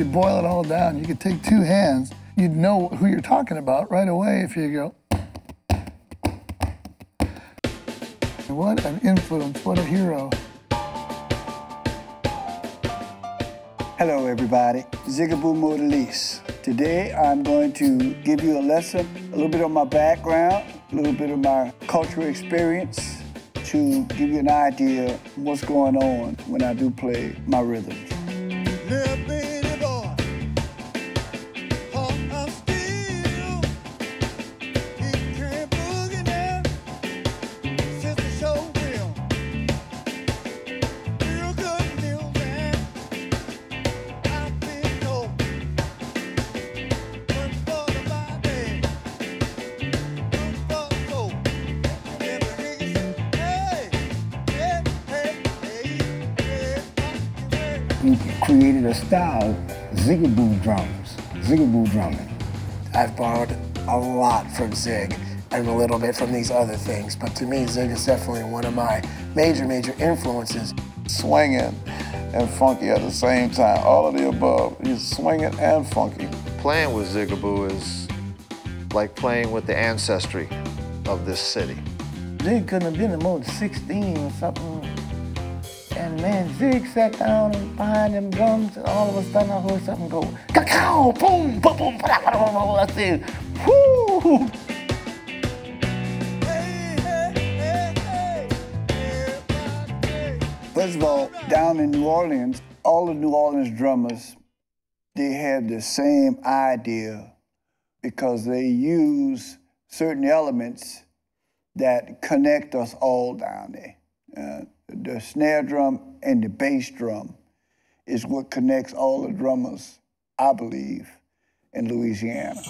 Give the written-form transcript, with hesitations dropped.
If you boil it all down, you could take two hands, you'd know who you're talking about right away if you go. What an influence, what a hero. Hello everybody, Zigaboo Modeliste. Today I'm going to give you a lesson, a little bit of my background, a little bit of my cultural experience to give you an idea of what's going on when I do play my rhythms. We created a style, Zigaboo drums, Zigaboo drumming. I've borrowed a lot from Zig and a little bit from these other things, but to me, Zig is definitely one of my major, major influences. Swinging and funky at the same time, all of the above. He's swinging and funky. Playing with Zigaboo is like playing with the ancestry of this city. Zig couldn't have been more than 16 or something. And man, Zig sat down behind them drums, and all of a sudden I heard something go, ka-cow, boom, boom, boom, I said, whoo! First of all, down in New Orleans, all the New Orleans drummers, they had the same idea because they use certain elements that connect us all down there. The snare drum and the bass drum is what connects all the drummers, I believe, in Louisiana.